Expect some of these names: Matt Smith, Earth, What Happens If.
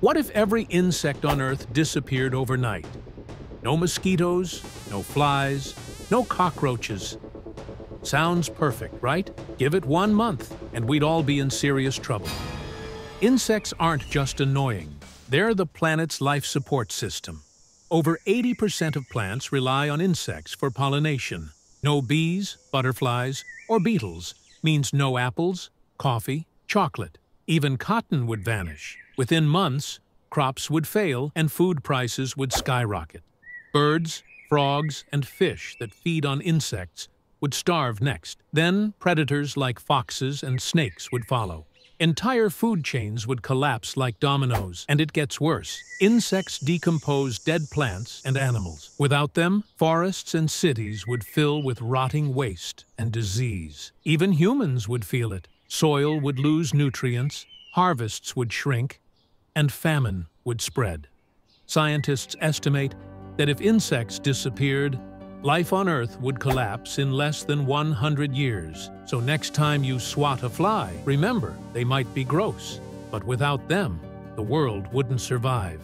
What if every insect on Earth disappeared overnight? No mosquitoes, no flies, no cockroaches. Sounds perfect, right? Give it 1 month, and we'd all be in serious trouble. Insects aren't just annoying. They're the planet's life support system. Over 80% of plants rely on insects for pollination. No bees, butterflies, or beetles means no apples, coffee, chocolate. Even cotton would vanish. Within months, crops would fail and food prices would skyrocket. Birds, frogs, and fish that feed on insects would starve next. Then predators like foxes and snakes would follow. Entire food chains would collapse like dominoes, and it gets worse. Insects decompose dead plants and animals. Without them, forests and cities would fill with rotting waste and disease. Even humans would feel it. Soil would lose nutrients, harvests would shrink, and famine would spread. Scientists estimate that if insects disappeared, life on Earth would collapse in less than 100 years. So next time you swat a fly, remember, they might be gross, but without them, the world wouldn't survive.